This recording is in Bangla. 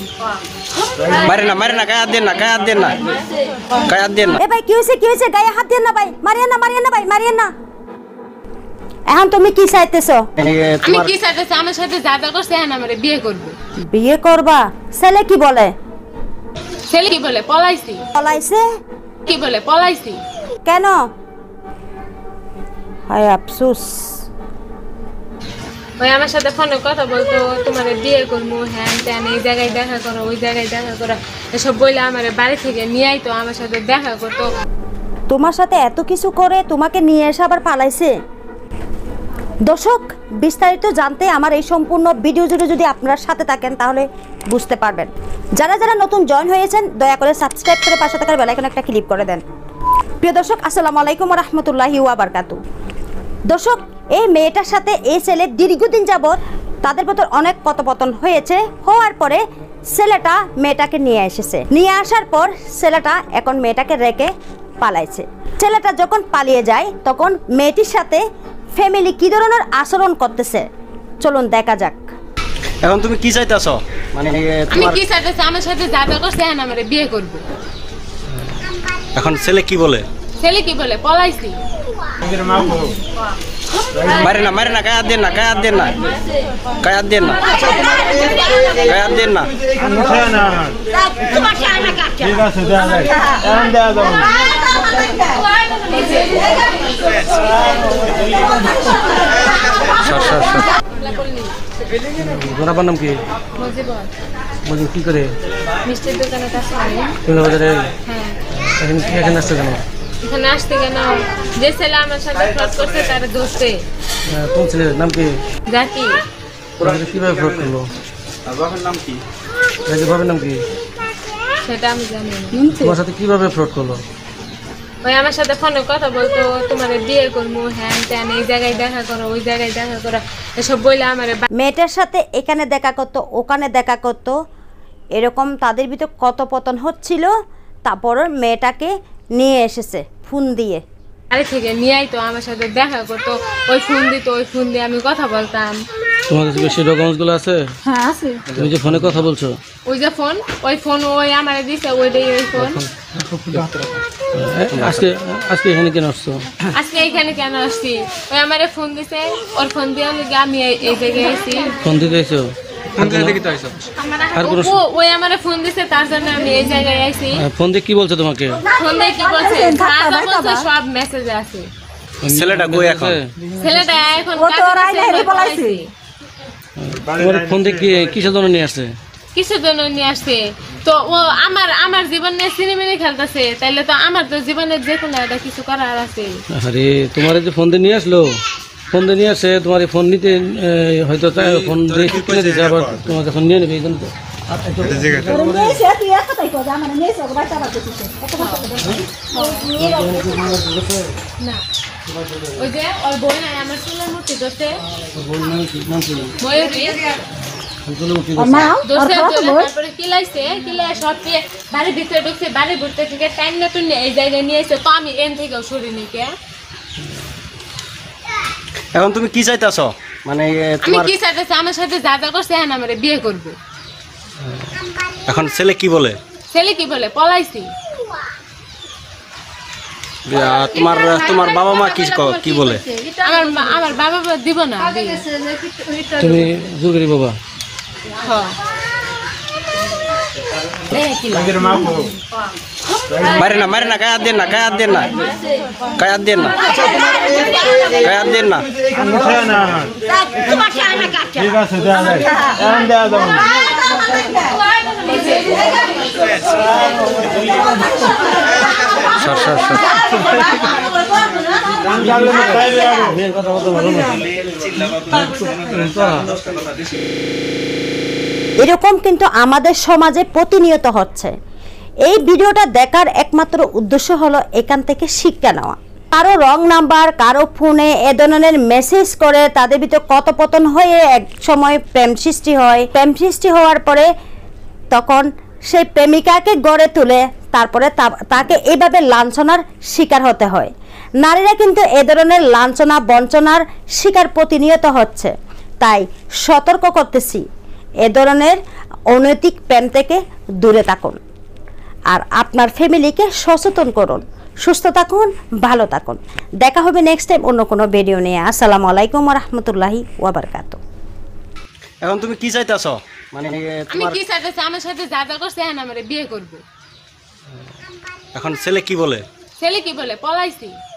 मरना गया देना गया देना। ए भाई क्यों से गया हाथ देना भाई मरियना भाई मरियना এখন তুমি কি চাইতেছো? আমি কি চাইতেছি আমার সাথে যাবা করছে না আমারে বিয়ে করবে। বিয়ে করবা? ছেলে কি বলে? ছেলে কি বলে? পলাইছি। পলাইছে? কি বলে? পলাইছি। কেন? হায় আফসোস। ওই আমার সাথে ফোনে কথা বলতো তোমারে বিয়ে করব হ্যাঁ তেন এই জায়গায় দেখা করো ওই জায়গায় দেখা করো এসব বইলা আমারে বাড়ি থেকে নিয়ে আইতো আমার সাথে দেখা করতো। তোমার সাথে এত কিছু করে তোমাকে নিয়ে এসে আবার পালাইছে। দর্শক বিস্তারিত জানতে আমার এই সম্পূর্ণ ভিডিও জুড়ে যদি আপনারা সাথে থাকেন তাহলে বুঝতে পারবেন। যারা যারা নতুন জয়েন হয়েছেন দয়া করে সাবস্ক্রাইব করে পাশে থাকার বেল আইকন একটা ক্লিক করে দেন। প্রিয় দর্শক আসসালামু আলাইকুম ওয়া রাহমাতুল্লাহি ওয়া বারাকাতুহু। দর্শক এই মেয়েটার সাথে এই ছেলে দীর্ঘদিন যাবত তাদের ভেতর অনেক কথোপকথন হয়েছে। হওয়ার পরে ছেলেটা মেয়েটাকে নিয়ে এসেছে, নিয়ে আসার পর ছেলেটা এখন মেয়েটাকে রেখে পালাইছে। ছেলেটা যখন পালিয়ে যায় তখন মেয়েটির সাথে ফ্যামিলি কি ধরনের আচরণ করতেছে চলুন দেখা যাক। এখন তুমি কি চাইতাছো? মানে আমি কি চাইতাছি আমার সাথে যাবে করছে না আমারে বিয়ে করবে। এখন ছেলে কি বলে? ছেলে কি বলে? পলাইছি। এর মা বলো মারনা গায়া দেনা না তোমার সাথে না কাট ঠিক আছে দেয়া যায় এখন দেয়া যাবে। কিভাবে ফ্রড করলো? ওই আমার সাথে ফোনে কথা বলতো তোমারে বিয়ে করবো হ্যাঁ তেন এই জায়গায় দেখা করো ওই জায়গায় দেখা করো এসব বইলা আমারে। মেয়েটার সাথে এখানে দেখা করতো ওখানে দেখা করতো, এরকম তাদের ভিতর কথোপকথন হচ্ছিল। তারপর মেয়েটাকে নিয়ে এসেছে ফোন দিয়ে, আরে থেকে নিয়ে আইতো আমার সাথে দেখা করতো, ওই ফোন দিত ওই ফোন দিয়ে আমি কথা বলতাম। তোমার কাছে বেশি ডকুমেন্টসগুলো আছে? হ্যাঁ আছে। তুমি যে ফোনে কথা বলছো ওই যে ফোন ওই ফোন ওই আমারে দিছে ওইটাই ওই ফোন। আজকে এখানে কেন আসছো? আজকে এখানে কেন আসছি? ওই আমারে ফোন দিছে ওর ফোন দিয়ে আমি এই জায়গায় আইছি। ফোন দিতেছো? ফোন দিয়ে কি তাইছো? আর ওই আমারে ফোন দিছে তার জন্য আমি এই জায়গায় আইছি। ফোন দিয়ে কি বলছো তোমাকে? ফোন দিয়ে কি বলছে? সব মেসেজ আছে। ছেলেটা কই এখন? ছেলেটা এখন ও তো রাইলে বলাইছি। ফোন দেখে কিসের জন্য নিয়ে আসছে? কিসের জন্য নিয়ে আসছে তো ও আমার আমার জীবন নিয়ে সিনেমিনি খেলতেছে, তাইলে তো আমার তো জীবনের যে কোনো একটা কিছু করার আছে। আরে তোমার যে ফোন দিয়ে নিয়ে আসলো, ফোন দিয়ে নিয়ে আসে তোমার ফোন নিতে হয়তো ফোন দিয়ে কিনে দিতে আবার তোমার যখন নিয়ে নেবে এই জন্য তো না। ওই যে ওর বই নাই আমার চুলের মুঠি ধরতে বাড়ির ভিতরে ঢুকছে, বাড়ি ঘুরতে থেকে টাইম নতুন এই জায়গায় নিয়ে এসে তো আমি এন থেকেও সরিনি কে। এখন তুমি কি চাইতেছ? মানে আমি কি চাইতেছি আমার সাথে যা যা করছে হ্যাঁ আমারে বিয়ে করবে। এখন ছেলে কি বলে? ছেলে কি বলে? পলাইছি। তোমার তোমার বাবা মা কি বলে? আমার বাবা মা দিব না। তুমি জুগরি বাবা? হ্যাঁ। এর মা বলো মারনা গায়া দেনা না তোমার সাথে না কাট ঠিক আছে দেয়া যায় এখন দেয়া যাবে। এরকম কিন্তু আমাদের সমাজে প্রতিনিয়ত হচ্ছে। এই ভিডিওটা দেখার একমাত্র উদ্দেশ্য হলো এখান থেকে শিক্ষা নেওয়া। কারো রং নাম্বার কারো ফোনে এ ধরনের মেসেজ করে তাদের ভিতর কথোপকথন হয়ে এক সময় প্রেম সৃষ্টি হয়। প্রেম সৃষ্টি হওয়ার পরে তখন সেই প্রেমিকাকে গড়ে তুলে তারপরে তাকে এইভাবে লাঞ্ছনার শিকার হতে হয়। নারীরা কিন্তু এ ধরনের লাঞ্ছনা বঞ্চনার শিকার প্রতিনিয়ত হচ্ছে, তাই সতর্ক করতেছি। ए धरनेर अनैतिक प्रेम थेके दूरे थाकुन और आपनार फैमिलीके सचेतन करुन। सुस्थ थाकुन, भालो थाकुन। देखा होबे नेक्स्ट टाइम अन्य कोनो भिडियो निये। आसलामु आलाइकुम वा रहमतुल्लाहि वा बाराकातुहू। এখন তুমি কি চাইতাছো? মানে আমি কি চাইতাছি আমার সাথে যাদা করছে এখন আমারে বিয়ে করবে। এখন ছেলে কি বলে? ছেলে কি বলে? পলাইছি।